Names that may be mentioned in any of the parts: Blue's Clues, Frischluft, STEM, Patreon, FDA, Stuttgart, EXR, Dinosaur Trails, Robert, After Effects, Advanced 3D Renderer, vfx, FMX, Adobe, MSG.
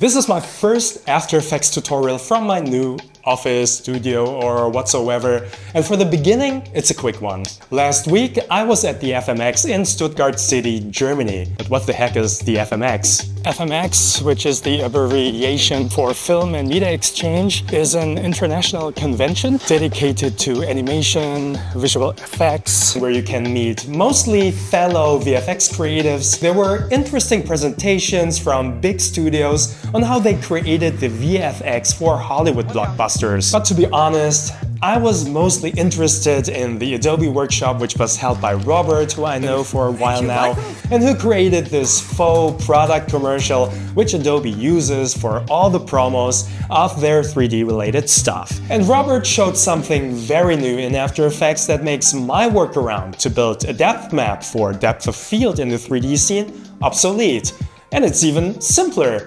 This is my first After Effects tutorial from my new office, studio or whatsoever, and for the beginning it's a quick one. Last week I was at the FMX in Stuttgart City, Germany. But what the heck is the FMX? FMX, which is the abbreviation for Film and Media Exchange, is an international convention dedicated to animation, visual effects, where you can meet mostly fellow VFX creatives. There were interesting presentations from big studios on how they created the VFX for Hollywood blockbusters. But to be honest, I was mostly interested in the Adobe workshop, which was held by Robert, who I know for a while now, and who created this faux product commercial, which Adobe uses for all the promos of their 3D related stuff. And Robert showed something very new in After Effects that makes my workaround to build a depth map for depth of field in the 3D scene obsolete. And it's even simpler.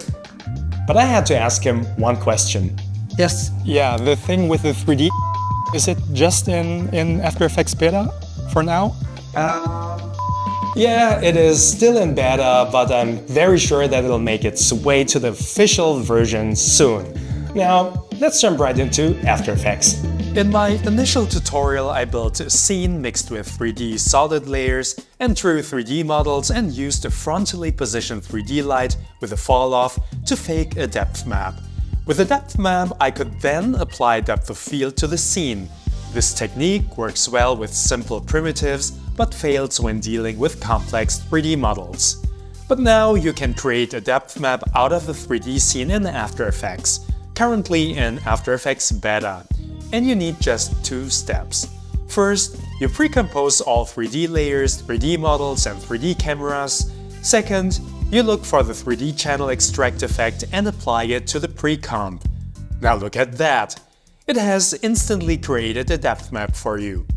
But I had to ask him one question. Yes. Yeah, the thing with the 3D, is it just in After Effects beta for now? Yeah, it is still in beta, but I'm very sure that it'll make its way to the official version soon. Now, let's jump right into After Effects. In my initial tutorial, I built a scene mixed with 3D solid layers and true 3D models and used a frontally positioned 3D light with a fall-off to fake a depth map. With a depth map, I could then apply depth of field to the scene. This technique works well with simple primitives, but fails when dealing with complex 3D models. But now you can create a depth map out of the 3D scene in After Effects, currently in After Effects beta. And you need just two steps. First, you pre-compose all 3D layers, 3D models and 3D cameras. Second, you look for the 3D channel extract effect and apply it to the pre-comp. Now look at that! It has instantly created a depth map for you.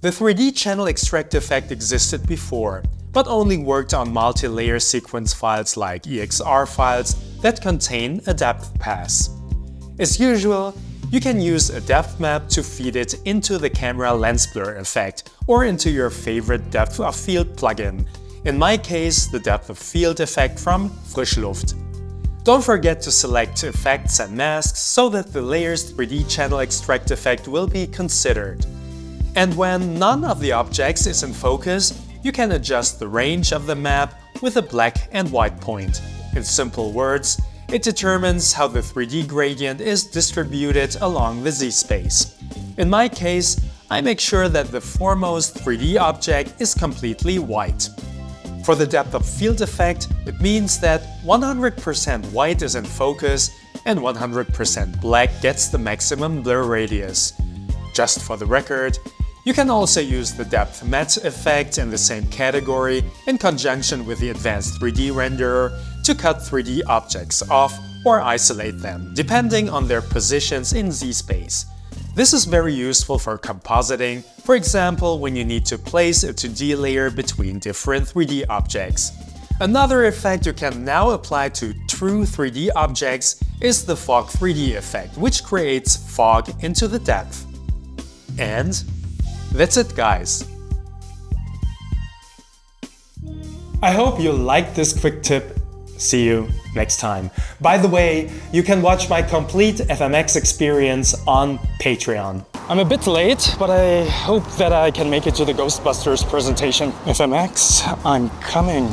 The 3D channel extract effect existed before, but only worked on multi-layer sequence files like EXR files that contain a depth pass. As usual, you can use a depth map to feed it into the camera lens blur effect or into your favorite depth of field plugin. In my case, the depth of field effect from Frischluft. Don't forget to select effects and masks so that the layer's 3D channel extract effect will be considered. And when none of the objects is in focus, you can adjust the range of the map with a black and white point. In simple words, it determines how the 3D gradient is distributed along the Z-space. In my case, I make sure that the foremost 3D object is completely white. For the depth of field effect, it means that 100% white is in focus and 100% black gets the maximum blur radius. Just for the record, you can also use the depth matte effect in the same category in conjunction with the advanced 3D renderer to cut 3D objects off or isolate them, depending on their positions in Z-space. This is very useful for compositing, for example when you need to place a 2D layer between different 3D objects. Another effect you can now apply to true 3D objects is the fog 3D effect, which creates fog into the depth. And that's it, guys! I hope you liked this quick tip. See you next time. By the way, you can watch my complete FMX experience on Patreon. I'm a bit late, but I hope that I can make it to the Ghostbusters presentation. FMX, I'm coming.